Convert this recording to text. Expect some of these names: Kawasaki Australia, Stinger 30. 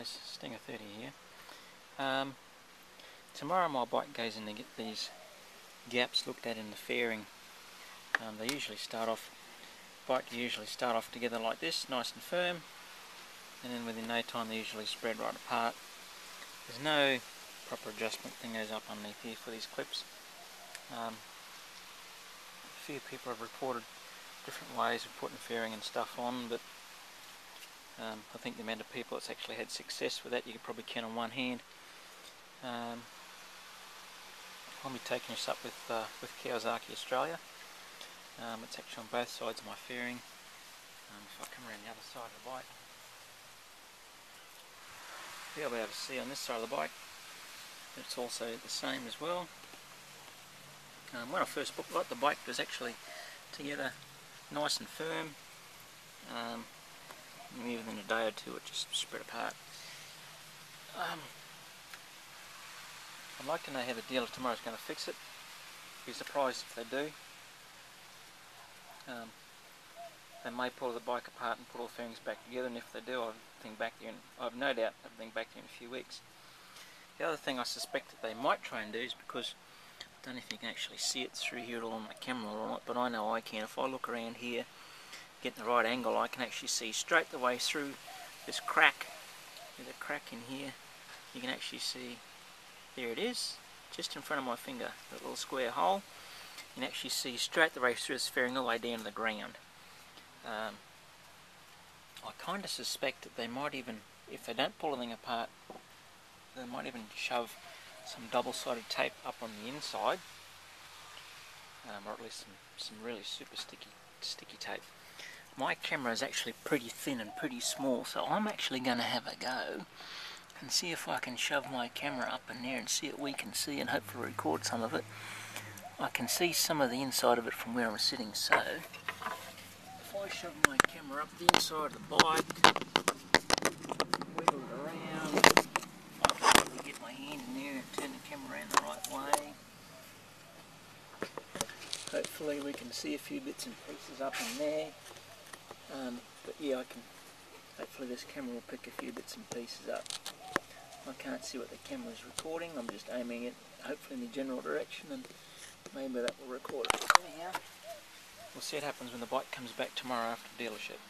guys, Stinger 30 here. Tomorrow my bike goes in to get these gaps looked at in the fairing. Bikes usually start off together like this, nice and firm, and then within no time they usually spread right apart. There's no proper adjustment thing goes up underneath here for these clips. A few people have reported different ways of putting fairing and stuff on, but I think the amount of people that's actually had success with that, you could probably count on one hand. I'll be taking this up with Kawasaki Australia. It's actually on both sides of my fairing. If I come around the other side of the bike, you'll be able to see on this side of the bike, it's also the same as well. When I first booked the bike was actually together nice and firm. And even in a day or two it just spread apart. I'd like to know how the dealer tomorrow's going to fix it. Be surprised if they do. They may pull the bike apart and put all the fairings back together, and if they do, I've no doubt everything back there in a few weeks. The other thing I suspect that they might try and do is, because I don't know if you can actually see it through here at all on my camera or not, but I know I can. If I look around here, get the right angle, I can actually see straight the way through this crack. There's a crack in here. You can actually see, there it is, just in front of my finger, that little square hole. You can actually see straight the way through this fairing all the way down to the ground. I kind of suspect that they might even, if they don't pull anything apart, they might even shove some double-sided tape up on the inside, or at least some really super sticky tape. My camera is actually pretty thin and pretty small, so I'm actually going to have a go and see if I can shove my camera up in there and see what we can see and hopefully record some of it. I can see some of the inside of it from where I'm sitting, so if I shove my camera up the inside of the bike, wiggle it around, I can probably get my hand in there and turn the camera around the right way. Hopefully we can see a few bits and pieces up in there. But yeah, hopefully this camera will pick a few bits and pieces up. I can't see what the camera is recording, I'm just aiming it hopefully in the general direction, and maybe that will record it. Anyhow, we'll see what happens when the bike comes back tomorrow after the dealership.